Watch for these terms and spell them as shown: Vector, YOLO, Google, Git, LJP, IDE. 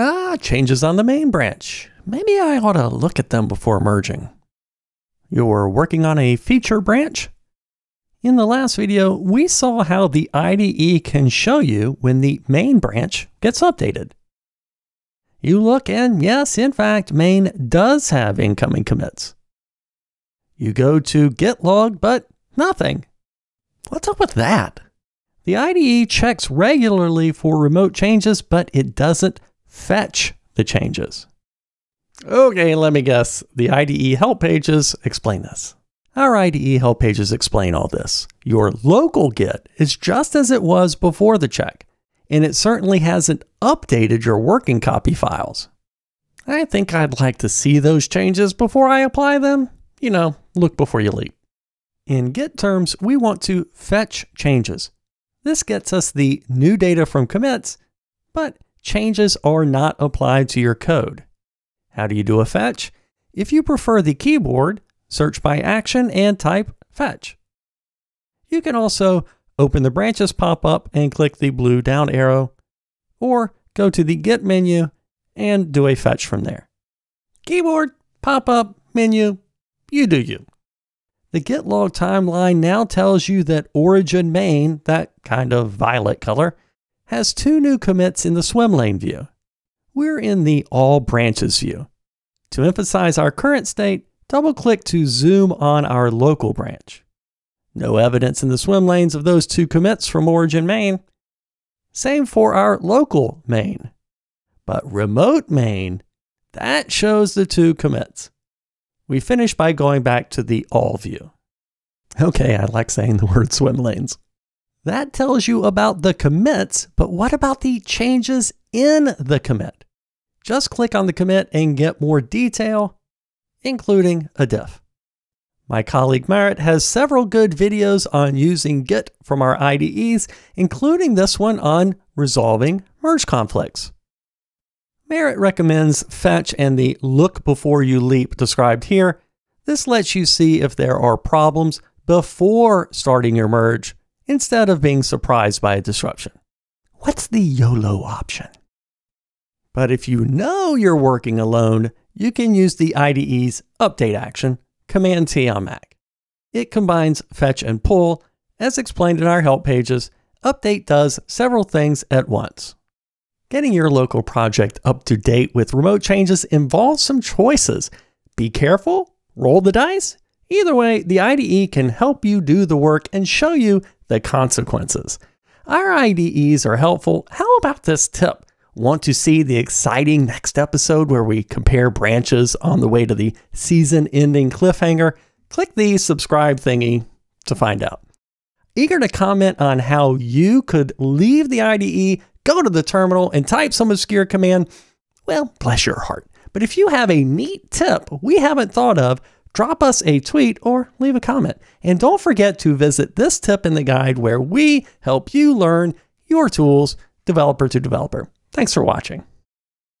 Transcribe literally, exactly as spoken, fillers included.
Ah, changes on the main branch. Maybe I ought to look at them before merging. You're working on a feature branch? In the last video, we saw how the I D E can show you when the main branch gets updated. You look and yes, in fact, main does have incoming commits. You go to git log, but nothing. What's up with that? The I D E checks regularly for remote changes, but it doesn't fetch the changes. Okay, let me guess. The I D E help pages explain this. Our I D E help pages explain all this. Your local Git is just as it was before the check, and it certainly hasn't updated your working copy files. I think I'd like to see those changes before I apply them. You know, look before you leap. In Git terms, we want to fetch changes. This gets us the new data from commits, but changes are not applied to your code. How do you do a fetch? If you prefer the keyboard, search by action and type fetch. You can also open the branches pop-up and click the blue down arrow, or go to the Git menu and do a fetch from there. Keyboard, pop-up, menu, you do you. The Git log timeline now tells you that origin main, that kind of violet color, has two new commits in the swim lane view. We're in the All Branches view. To emphasize our current state, double-click to zoom on our local branch. No evidence in the swim lanes of those two commits from origin main. Same for our local main. But remote main, that shows the two commits. We finish by going back to the All view. Okay, I like saying the word swim lanes. That tells you about the commits, but what about the changes in the commit? Just click on the commit and get more detail, including a diff. My colleague Merritt has several good videos on using Git from our I D Es, including this one on resolving merge conflicts. Merritt recommends fetch and the look before you leap described here. This lets you see if there are problems before starting your merge instead of being surprised by a disruption. What's the YOLO option? But if you know you're working alone, you can use the I D E's update action, Command T on Mac. It combines fetch and pull. As explained in our help pages, update does several things at once. Getting your local project up to date with remote changes involves some choices. Be careful, roll the dice. Either way, the I D E can help you do the work and show you the consequences. Our I D Es are helpful. How about this tip? Want to see the exciting next episode where we compare branches on the way to the season-ending cliffhanger? Click the subscribe thingy to find out. Eager to comment on how you could leave the I D E, go to the terminal, and type some obscure command? Well, bless your heart. But if you have a neat tip we haven't thought of, drop us a tweet or leave a comment. And don't forget to visit this tip in the guide where we help you learn your tools developer to developer. Thanks for watching.